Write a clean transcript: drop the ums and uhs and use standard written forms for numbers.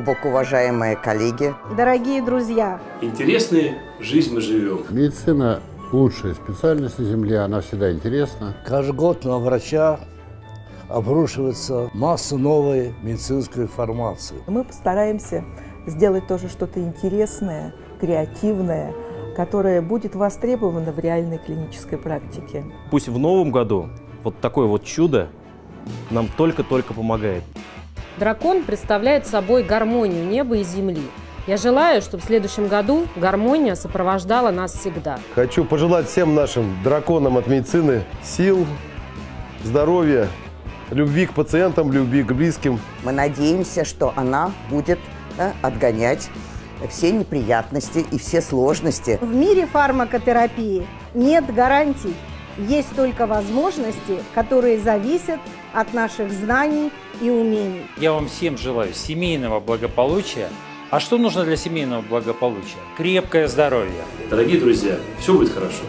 глубоко уважаемые коллеги, дорогие друзья. Интересную жизнь мы живем. Медицина лучшая специальность на Земле, она всегда интересна. Каждый год на врача обрушивается масса новой медицинской информации. Мы постараемся сделать тоже что-то интересное, креативное, которое будет востребовано в реальной клинической практике. Пусть в новом году вот такое вот чудо нам только-только помогает. Дракон представляет собой гармонию неба и земли. Я желаю, чтобы в следующем году гармония сопровождала нас всегда. Хочу пожелать всем нашим драконам от медицины сил, здоровья, любви к пациентам, любви к близким. Мы надеемся, что она будет отгонять все неприятности и все сложности. В мире фармакотерапии нет гарантий. Есть только возможности, которые зависят от наших знаний и умений. Я вам всем желаю семейного благополучия. А что нужно для семейного благополучия? Крепкое здоровье. Дорогие друзья, все будет хорошо.